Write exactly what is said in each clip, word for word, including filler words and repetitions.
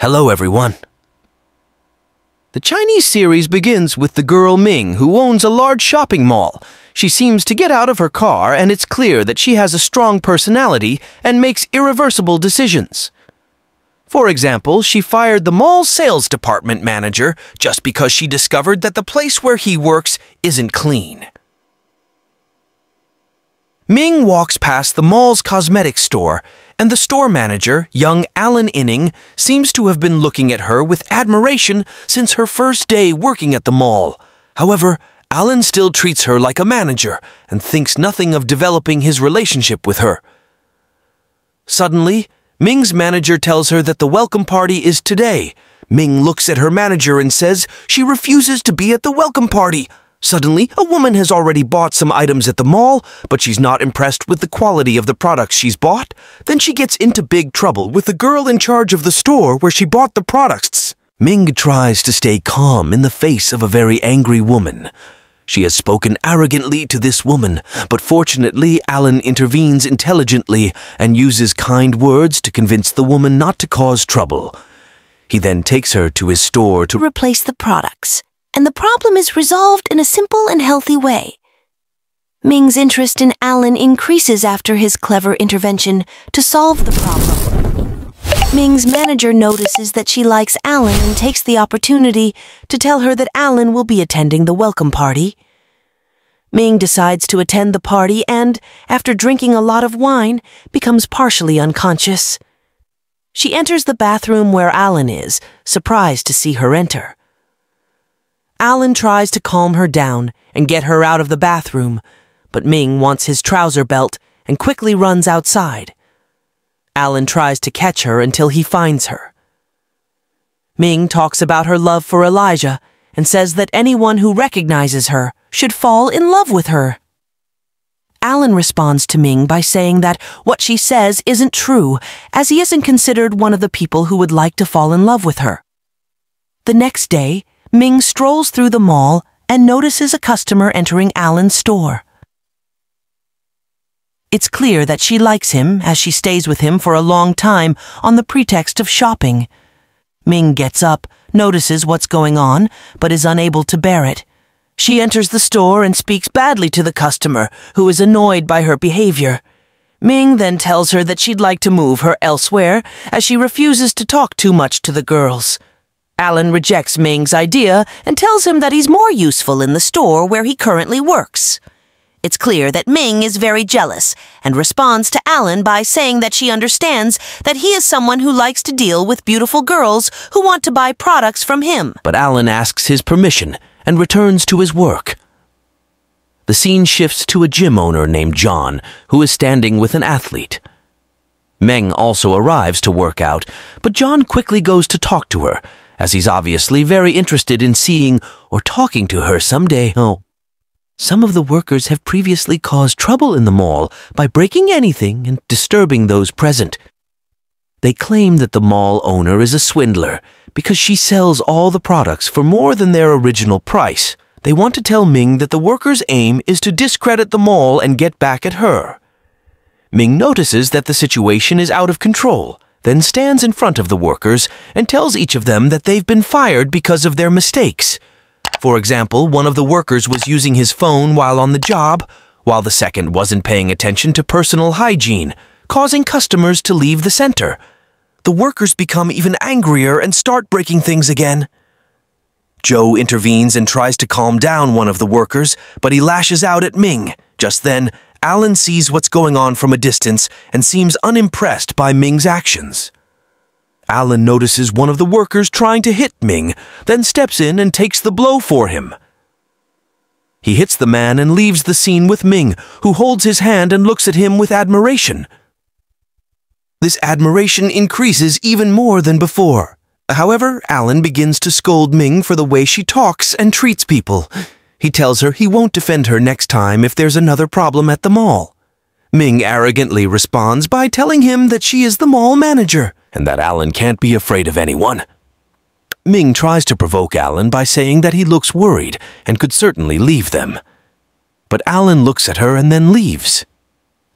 Hello, everyone. The Chinese series begins with the girl Ming, who owns a large shopping mall. She seems to get out of her car, and it's clear that she has a strong personality and makes irreversible decisions. For example, she fired the mall sales department manager just because she discovered that the place where he works isn't clean. Ming walks past the mall's cosmetic store, and the store manager, young Alan Inning, seems to have been looking at her with admiration since her first day working at the mall. However, Alan still treats her like a manager and thinks nothing of developing his relationship with her. Suddenly, Ming's manager tells her that the welcome party is today. Ming looks at her manager and says she refuses to be at the welcome party. Suddenly, a woman has already bought some items at the mall, but she's not impressed with the quality of the products she's bought. Then she gets into big trouble with the girl in charge of the store where she bought the products. Ming tries to stay calm in the face of a very angry woman. She has spoken arrogantly to this woman, but fortunately, Alan intervenes intelligently and uses kind words to convince the woman not to cause trouble. He then takes her to his store to replace the products, and the problem is resolved in a simple and healthy way. Ming's interest in Alan increases after his clever intervention to solve the problem. Ming's manager notices that she likes Alan and takes the opportunity to tell her that Alan will be attending the welcome party. Ming decides to attend the party and, after drinking a lot of wine, becomes partially unconscious. She enters the bathroom where Alan is, surprised to see her enter. Alan tries to calm her down and get her out of the bathroom, but Ming wants his trouser belt and quickly runs outside. Alan tries to catch her until he finds her. Ming talks about her love for Elijah and says that anyone who recognizes her should fall in love with her. Alan responds to Ming by saying that what she says isn't true, as he isn't considered one of the people who would like to fall in love with her. The next day, Ming strolls through the mall and notices a customer entering Alan's store. It's clear that she likes him, as she stays with him for a long time on the pretext of shopping. Ming gets up, notices what's going on, but is unable to bear it. She enters the store and speaks badly to the customer, who is annoyed by her behavior. Ming then tells her that she'd like to move her elsewhere, as she refuses to talk too much to the girls. Alan rejects Ming's idea and tells him that he's more useful in the store where he currently works. It's clear that Ming is very jealous and responds to Alan by saying that she understands that he is someone who likes to deal with beautiful girls who want to buy products from him. But Alan asks his permission and returns to his work. The scene shifts to a gym owner named John, who is standing with an athlete. Ming also arrives to work out, but John quickly goes to talk to her, as he's obviously very interested in seeing or talking to her someday. Oh, some of the workers have previously caused trouble in the mall by breaking anything and disturbing those present. They claim that the mall owner is a swindler because she sells all the products for more than their original price. They want to tell Ming that the workers' aim is to discredit the mall and get back at her. Ming notices that the situation is out of control, then stands in front of the workers and tells each of them that they've been fired because of their mistakes. For example, one of the workers was using his phone while on the job, while the second wasn't paying attention to personal hygiene, causing customers to leave the center. The workers become even angrier and start breaking things again. Joe intervenes and tries to calm down one of the workers, but he lashes out at Ming. Just then, Alan sees what's going on from a distance and seems unimpressed by Ming's actions. Alan notices one of the workers trying to hit Ming, then steps in and takes the blow for him. He hits the man and leaves the scene with Ming, who holds his hand and looks at him with admiration. This admiration increases even more than before. However, Alan begins to scold Ming for the way she talks and treats people. He tells her he won't defend her next time if there's another problem at the mall. Ming arrogantly responds by telling him that she is the mall manager and that Alan can't be afraid of anyone. Ming tries to provoke Alan by saying that he looks worried and could certainly leave them. But Alan looks at her and then leaves.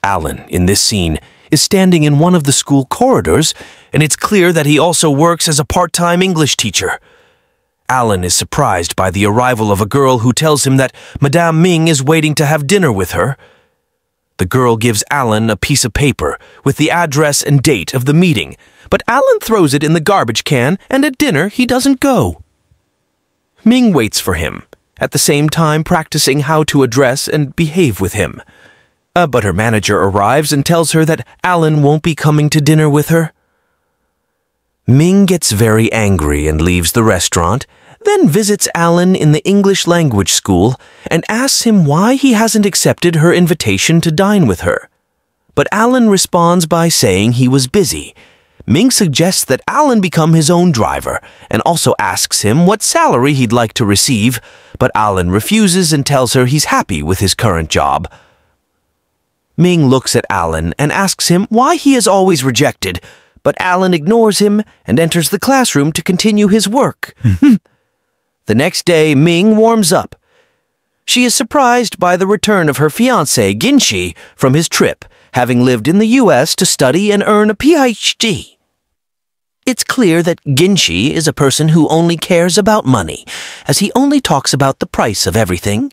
Alan, in this scene, is standing in one of the school corridors, and it's clear that he also works as a part-time English teacher. Alan is surprised by the arrival of a girl who tells him that Madame Ming is waiting to have dinner with her. The girl gives Alan a piece of paper with the address and date of the meeting, but Alan throws it in the garbage can, and at dinner he doesn't go. Ming waits for him, at the same time practicing how to address and behave with him. Uh, but her manager arrives and tells her that Alan won't be coming to dinner with her. Ming gets very angry and leaves the restaurant, then visits Alan in the English language school and asks him why he hasn't accepted her invitation to dine with her. But Alan responds by saying he was busy. Ming suggests that Alan become his own driver and also asks him what salary he'd like to receive, but Alan refuses and tells her he's happy with his current job. Ming looks at Alan and asks him why he is always rejected, but Alan ignores him and enters the classroom to continue his work. The next day, Ming warms up. She is surprised by the return of her fiancé, Ginchi, from his trip, having lived in the U S to study and earn a P H D. It's clear that Ginchi is a person who only cares about money, as he only talks about the price of everything.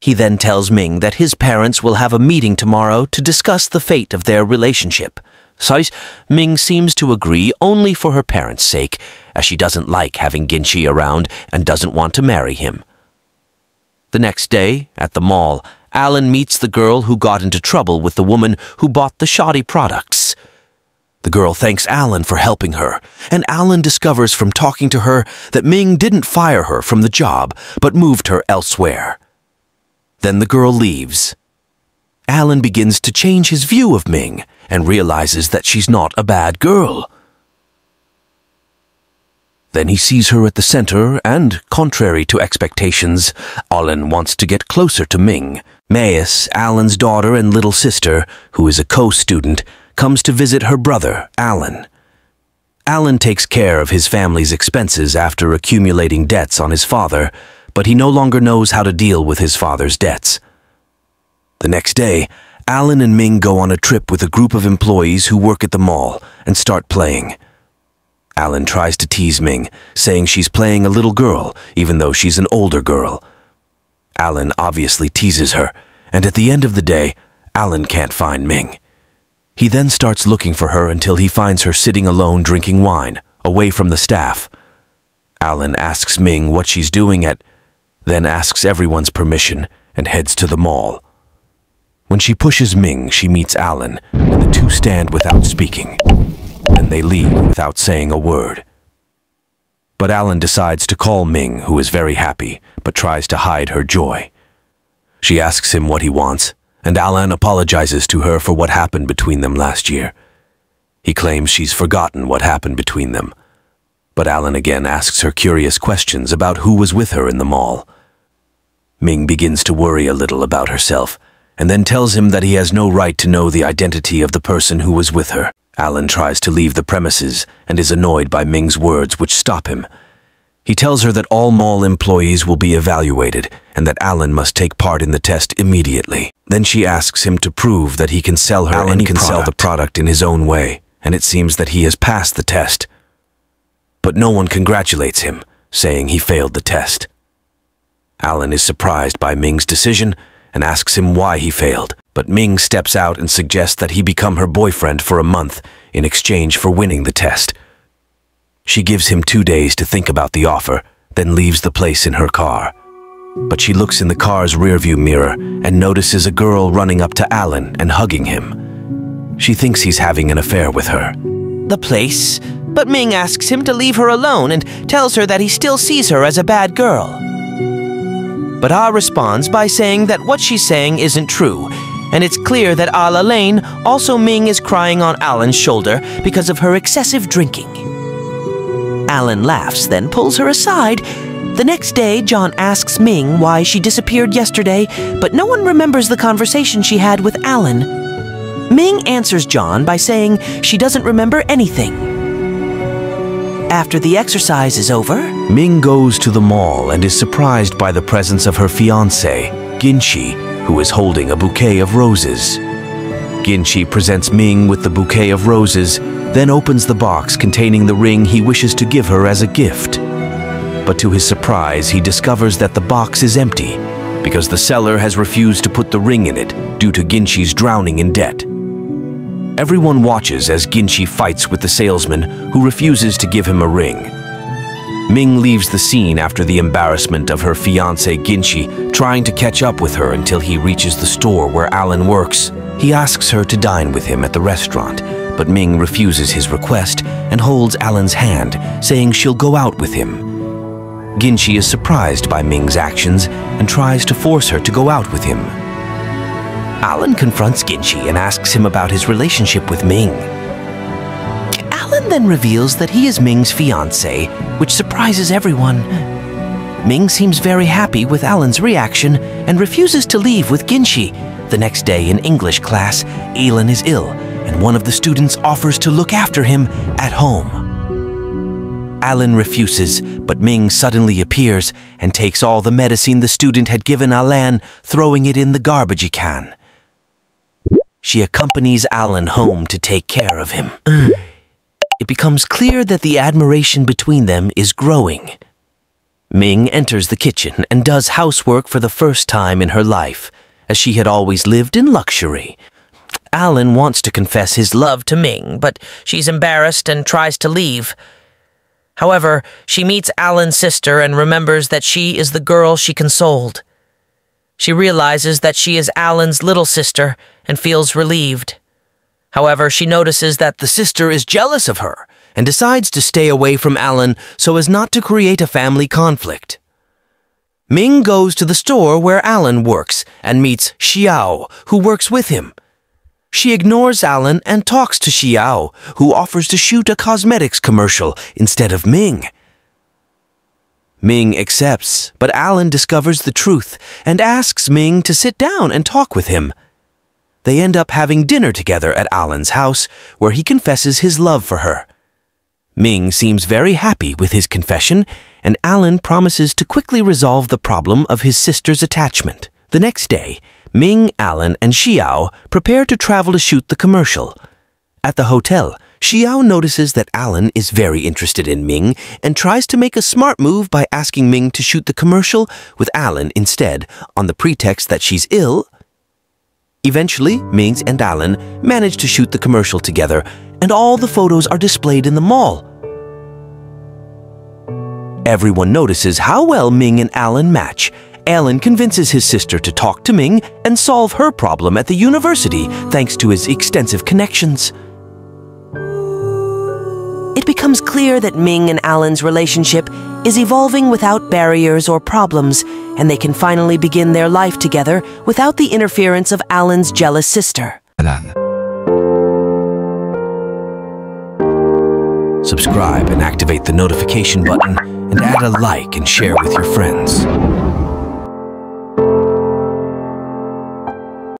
He then tells Ming that his parents will have a meeting tomorrow to discuss the fate of their relationship. Besides, Ming seems to agree only for her parents' sake, as she doesn't like having Ginchi around and doesn't want to marry him. The next day, at the mall, Alan meets the girl who got into trouble with the woman who bought the shoddy products. The girl thanks Alan for helping her, and Alan discovers from talking to her that Ming didn't fire her from the job, but moved her elsewhere. Then the girl leaves. Alan begins to change his view of Ming and realizes that she's not a bad girl. Then he sees her at the center and, contrary to expectations, Alan wants to get closer to Ming. Mayus, Alan's daughter and little sister, who is a co-student, comes to visit her brother, Alan. Alan takes care of his family's expenses after accumulating debts on his father, but he no longer knows how to deal with his father's debts. The next day, Alan and Ming go on a trip with a group of employees who work at the mall and start playing. Alan tries to tease Ming, saying she's playing a little girl, even though she's an older girl. Alan obviously teases her, and at the end of the day, Alan can't find Ming. He then starts looking for her until he finds her sitting alone drinking wine, away from the staff. Alan asks Ming what she's doing at then asks everyone's permission and heads to the mall. When she pushes Ming, she meets Alan, and the two stand without speaking, and they leave without saying a word. But Alan decides to call Ming, who is very happy, but tries to hide her joy. She asks him what he wants, and Alan apologizes to her for what happened between them last year. He claims she's forgotten what happened between them, but Alan again asks her curious questions about who was with her in the mall. Ming begins to worry a little about herself, and then tells him that he has no right to know the identity of the person who was with her. Alan tries to leave the premises and is annoyed by Ming's words, which stop him. He tells her that all mall employees will be evaluated and that Alan must take part in the test immediately. Then she asks him to prove that he can sell her and can sell the product in his own way, and it seems that he has passed the test. But no one congratulates him, saying he failed the test. Alan is surprised by Ming's decision and asks him why he failed, but Ming steps out and suggests that he become her boyfriend for a month in exchange for winning the test. She gives him two days to think about the offer, then leaves the place in her car. But she looks in the car's rearview mirror and notices a girl running up to Alan and hugging him. She thinks he's having an affair with her. The place... But Ming asks him to leave her alone and tells her that he still sees her as a bad girl. But Ah responds by saying that what she's saying isn't true, and it's clear that a la Lane, also Ming is crying on Alan's shoulder because of her excessive drinking. Alan laughs, then pulls her aside. The next day, John asks Ming why she disappeared yesterday, but no one remembers the conversation she had with Alan. Ming answers John by saying she doesn't remember anything. After the exercise is over, Ming goes to the mall and is surprised by the presence of her fiancé, Ginchi, who is holding a bouquet of roses. Ginchi presents Ming with the bouquet of roses, then opens the box containing the ring he wishes to give her as a gift. But to his surprise, he discovers that the box is empty because the seller has refused to put the ring in it due to Ginchi's drowning in debt. Everyone watches as Ginchi fights with the salesman, who refuses to give him a ring. Ming leaves the scene after the embarrassment of her fiancé Ginchi trying to catch up with her until he reaches the store where Alan works. He asks her to dine with him at the restaurant, but Ming refuses his request and holds Alan's hand, saying she'll go out with him. Ginchi is surprised by Ming's actions and tries to force her to go out with him. Alan confronts Ginchi and asks him about his relationship with Ming. Alan then reveals that he is Ming's fiancé, which surprises everyone. Ming seems very happy with Alan's reaction and refuses to leave with Ginchi. The next day in English class, Alan is ill, and one of the students offers to look after him at home. Alan refuses, but Ming suddenly appears and takes all the medicine the student had given Alan, throwing it in the garbage can. She accompanies Alan home to take care of him. It becomes clear that the admiration between them is growing. Ming enters the kitchen and does housework for the first time in her life, as she had always lived in luxury. Alan wants to confess his love to Ming, but she's embarrassed and tries to leave. However, she meets Alan's sister and remembers that she is the girl she consoled. She realizes that she is Alan's little sister and feels relieved. However, she notices that the sister is jealous of her and decides to stay away from Alan so as not to create a family conflict. Ming goes to the store where Alan works and meets Xiao, who works with him. She ignores Alan and talks to Xiao, who offers to shoot a cosmetics commercial instead of Ming. Ming accepts, but Alan discovers the truth and asks Ming to sit down and talk with him. They end up having dinner together at Alan's house, where he confesses his love for her. Ming seems very happy with his confession, and Alan promises to quickly resolve the problem of his sister's attachment. The next day, Ming, Alan, and Xiao prepare to travel to shoot the commercial. At the hotel, Xiao notices that Alan is very interested in Ming and tries to make a smart move by asking Ming to shoot the commercial with Alan instead, on the pretext that she's ill. Eventually, Ming and Alan manage to shoot the commercial together, and all the photos are displayed in the mall. Everyone notices how well Ming and Alan match. Alan convinces his sister to talk to Ming and solve her problem at the university thanks to his extensive connections. It becomes clear that Ming and Alan's relationship is evolving without barriers or problems, and they can finally begin their life together without the interference of Alan's jealous sister. Alan. Subscribe and activate the notification button, and add a like and share with your friends.